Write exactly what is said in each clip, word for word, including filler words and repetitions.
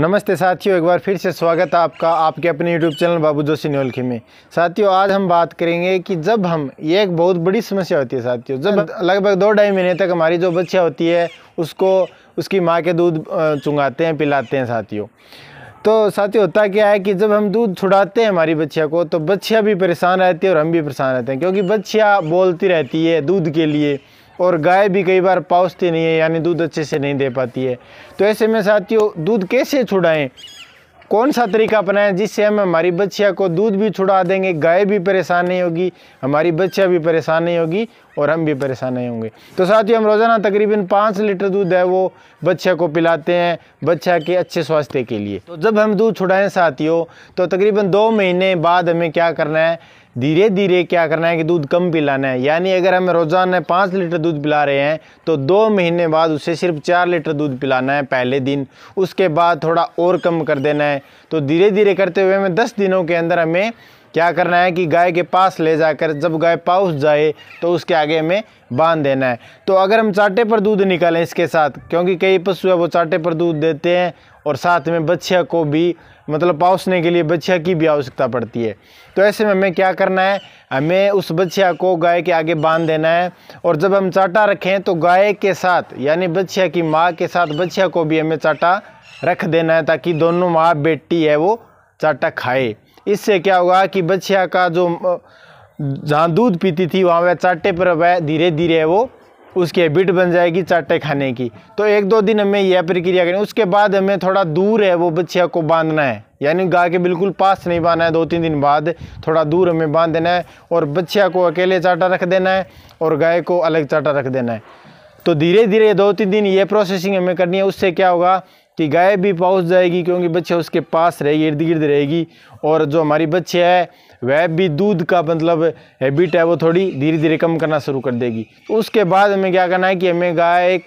नमस्ते साथियों, एक बार फिर से स्वागत है आपका आपके अपने यूट्यूब चैनल बाबू जोशी न्योलखी में। साथियों, आज हम बात करेंगे कि जब हम ये एक बहुत बड़ी समस्या होती है साथियों, जब लगभग दो ढाई महीने तक हमारी जो बच्चा होती है उसको उसकी माँ के दूध चुंगाते हैं, पिलाते हैं साथियों। तो साथियों, होता क्या है कि जब हम दूध छुड़ाते हैं हमारी बच्चिया को तो बच्चिया भी परेशान रहती है और हम भी परेशान रहते हैं, क्योंकि बच्चिया बोलती रहती है दूध के लिए और गाय भी कई बार पहुँचती नहीं है, यानी दूध अच्छे से नहीं दे पाती है। तो ऐसे में साथियों, दूध कैसे छुड़ाएं, कौन सा तरीका अपनाएं जिससे हम हमारी बच्चिया को दूध भी छुड़ा देंगे, गाय भी परेशान नहीं होगी, हमारी बच्चिया भी परेशान नहीं होगी और हम भी परेशान नहीं होंगे। तो साथियों, हम रोज़ाना तकरीबन पाँच लीटर दूध है वो बच्चे को पिलाते हैं, बच्चे के अच्छे स्वास्थ्य के लिए। तो जब हम दूध छुड़ाएं साथियों तो तकरीबन दो महीने बाद हमें क्या करना है, धीरे धीरे क्या करना है कि दूध कम पिलाना है। यानी अगर हम रोज़ाना पाँच लीटर दूध पिला रहे हैं तो दो महीने बाद उसे सिर्फ चार लीटर दूध पिलाना है पहले दिन, उसके बाद थोड़ा और कम कर देना है। तो धीरे धीरे करते हुए हमें दस दिनों के अंदर हमें क्या करना है कि गाय के पास ले जाकर जब गाय पाउस जाए तो उसके आगे हमें बांध देना है। तो अगर हम चाटे पर दूध निकालें इसके साथ, क्योंकि कई पशु है वो चाटे पर दूध देते हैं और साथ में बच्चिया को भी मतलब पाउसने के लिए बच्चिया की भी आवश्यकता पड़ती है। तो ऐसे में हमें क्या करना है, हमें उस बच्चिया को गाय के आगे बांध देना है और जब हम चाटा रखें तो गाय के साथ यानी बच्चिया की माँ के साथ बच्चिया को भी हमें चाटा रख देना है, ताकि दोनों माँ बेटी है वो चाटा खाए। इससे क्या होगा कि बच्चिया का जो जहाँ दूध पीती थी वहाँ वह चाटे पर वह धीरे धीरे वो उसकी हैबिट बन जाएगी चाटे खाने की। तो एक दो दिन हमें यह प्रक्रिया करनी, उसके बाद हमें थोड़ा दूर है वो बच्चिया को बांधना है, यानी गाय के बिल्कुल पास नहीं बांधना है। दो तीन दिन बाद थोड़ा दूर हमें बांध देना है और बच्चिया को अकेले चाटा रख देना है और गाय को अलग चाटा रख देना है। तो धीरे धीरे दो तीन दिन ये प्रोसेसिंग हमें करनी है। उससे क्या होगा कि गाय भी पहुँच जाएगी, क्योंकि बच्चे उसके पास रहेगी, इर्द गिर्द रहेगी और जो हमारी बच्चे है वह भी दूध का मतलब हैबिट है वो थोड़ी धीरे धीरे कम करना शुरू कर देगी। उसके बाद हमें क्या करना है कि हमें गाय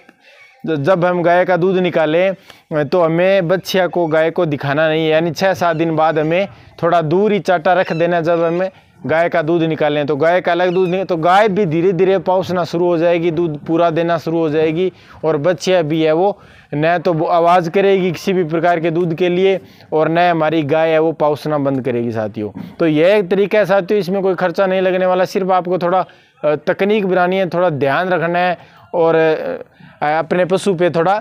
जब हम गाय का दूध निकालें तो हमें बच्चिया को गाय को दिखाना नहीं है, यानी छः सात दिन बाद हमें थोड़ा दूर ही चाटा रख देना। जब हमें गाय का दूध निकालें तो गाय का अलग दूध निकाल तो गाय भी धीरे धीरे पहुँचना शुरू हो जाएगी, दूध पूरा देना शुरू हो जाएगी और बच्चिया भी है वो न तो आवाज़ करेगी किसी भी प्रकार के दूध के लिए और न हमारी गाय है वो पहुँचना बंद करेगी साथियों। तो यह एक तरीका है साथियों, इसमें कोई खर्चा नहीं लगने वाला, सिर्फ आपको थोड़ा तकनीक बनानी है, थोड़ा ध्यान रखना है और अपने पशु पे थोड़ा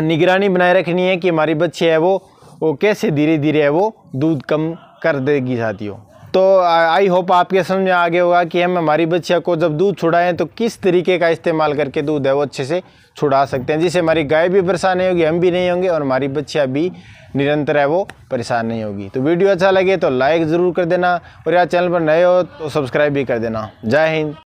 निगरानी बनाए रखनी है कि हमारी बच्चे है वो वो कैसे धीरे धीरे है वो दूध कम कर देगी साथियों। तो आई होप आपके समझ में आ गया होगा कि हम हमारी बच्चिया को जब दूध छुड़ाएं तो किस तरीके का इस्तेमाल करके दूध है वो अच्छे से छुड़ा सकते हैं, जिससे हमारी गाय भी परेशान नहीं होगी, हम भी नहीं होंगे और हमारी बच्चिया भी निरंतर है वो परेशान नहीं होगी। तो वीडियो अच्छा लगे तो लाइक ज़रूर कर देना और यार चैनल पर नए हो तो सब्सक्राइब भी कर देना। जय हिंद।